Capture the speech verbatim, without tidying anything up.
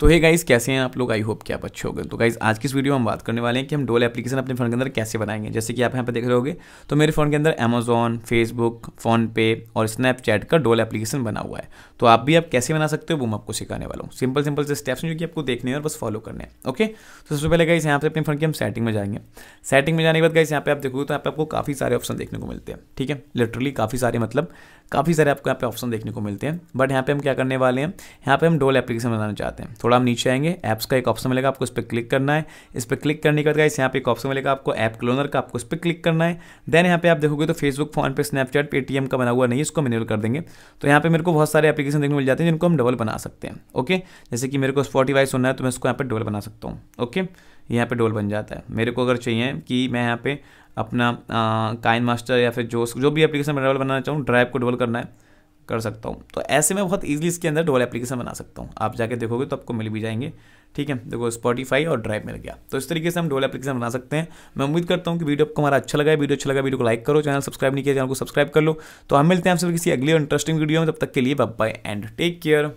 तो hey guys, कैसे हैं आप लोग? आई होप कि आप अच्छे होंगे। तो गाइस, आज की इस वीडियो में हम बात करने वाले हैं कि हम डोल एप्लीकेशन अपने फ़ोन के अंदर कैसे बनाएंगे। जैसे कि आप यहाँ पे देख रहे होगे, तो मेरे फ़ोन के अंदर Amazon, Facebook, फ़ोनपे और स्नैपचैट का डोल एप्लीकेशन बना हुआ है। तो आप भी आप कैसे बना सकते हो वो मैं आपको सिखाने वाला हूँ। सिंपल सिंपल से स्टेप्स जो कि आपको देखने हैं और बस फॉलो करने हैं। ओके, तो सबसे पहले गाइस यहाँ पे अपने फ़ोन की हम सेटिंग में जाएंगे। सेटिंग में जाने के बाद गाइस यहाँ पे आप देखोगे तो यहाँ पे आपको काफ़ी सारे ऑप्शन देखने को मिलते हैं। ठीक है, लिटरली काफ़ी सारे, मतलब काफ़ी सारे आपको यहाँ पे ऑप्शन देखने को मिलते हैं। बट यहाँ पे हम क्या करने वाले हैं, यहाँ पे हम डोल एप्लीकेशन बनाना चाहते हैं। थोड़ा हम नीचे आएंगे, ऐप्स का एक ऑप्शन मिलेगा, आपको इस पर क्लिक करना है। इस पर क्लिक करने के बाद गाइस यहाँ पे एक ऑप्शन मिलेगा आपको ऐप क्लोनर का, आपको इस पर क्लिक करना है। देन यहाँ पे आप देखोगे तो Facebook, PhonePe, Snapchat, Paytm का बना हुआ नहीं, इसको मैन्युअल कर देंगे। तो यहाँ पे मेरे को बहुत सारे एप्लीकेशन देखने मिल जाते हैं जिनको हम डबल बना सकते हैं। ओके, जैसे कि मेरे को स्पॉटिफाई सुनना है तो मैं इसको यहाँ पर डोल बना सकता हूँ। ओके, यहाँ पे डोल बन जाता है। मेरे को अगर चाहिए कि मैं यहाँ पे अपना काइन मास्टर या फिर जोस जो भी एप्लीकेशन मैं डोल बनाना चाहूँ, ड्राइव को डोल करना है, कर सकता हूँ। तो ऐसे में बहुत इजीली इसके अंदर डोल एप्लीकेशन बना सकता हूँ। आप जाके देखोगे तो आपको मिल भी जाएंगे। ठीक है, देखो स्पॉटिफाई और ड्राइव मिल गया। तो इस तरीके से हम डोल एप्लीकेशन बना सकते हैं। मैं उम्मीद करता हूँ कि वीडियो आपको हमारा अच्छा लगा है। वीडियो अच्छा लगा वीडियो को लाइक करो, चैनल सब्सक्राइब नहीं किया चैनल को सब्सक्राइब कर लो। तो हम मिलते हैं आपसे किसी अगली इंटरेस्टिंग वीडियो में। तब तक के लिए bye bye and take care.